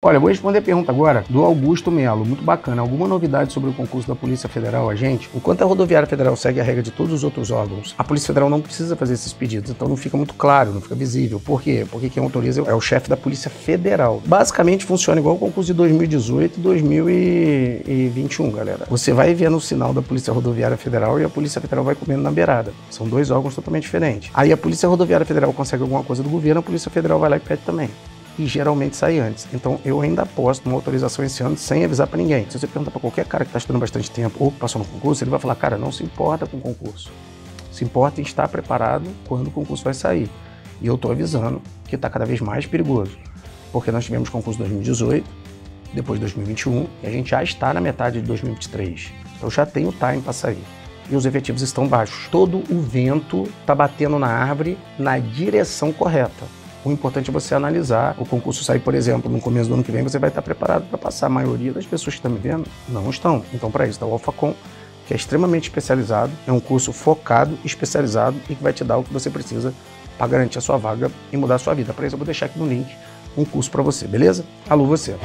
Olha, vou responder a pergunta agora do Augusto Melo. Muito bacana. Alguma novidade sobre o concurso da Polícia Federal, agente? Enquanto a Rodoviária Federal segue a regra de todos os outros órgãos, a Polícia Federal não precisa fazer esses pedidos, então não fica muito claro, não fica visível. Por quê? Porque quem autoriza é o chefe da Polícia Federal. Basicamente funciona igual o concurso de 2018 e 2021, galera. Você vai vendo o sinal da Polícia Rodoviária Federal e a Polícia Federal vai comendo na beirada. São dois órgãos totalmente diferentes. Aí a Polícia Rodoviária Federal consegue alguma coisa do governo, a Polícia Federal vai lá e pede também. E geralmente sai antes. Então eu ainda aposto numa autorização esse ano sem avisar pra ninguém. Se você perguntar pra qualquer cara que tá estudando bastante tempo ou que passou no concurso, ele vai falar, cara, não se importa com o concurso. Se importa em estar preparado quando o concurso vai sair. E eu tô avisando que tá cada vez mais perigoso. Porque nós tivemos concurso 2018, depois 2021, e a gente já está na metade de 2023. Então já tem o time pra sair. E os efetivos estão baixos. Todo o vento tá batendo na árvore na direção correta. O importante é você analisar. O concurso sair, por exemplo, no começo do ano que vem, você vai estar preparado para passar. A maioria das pessoas que estão me vendo não estão. Então, para isso, tá o AlfaCon, que é extremamente especializado, é um curso focado, especializado e que vai te dar o que você precisa para garantir a sua vaga e mudar a sua vida. Para isso, eu vou deixar aqui no link um curso para você, beleza? Alô, você!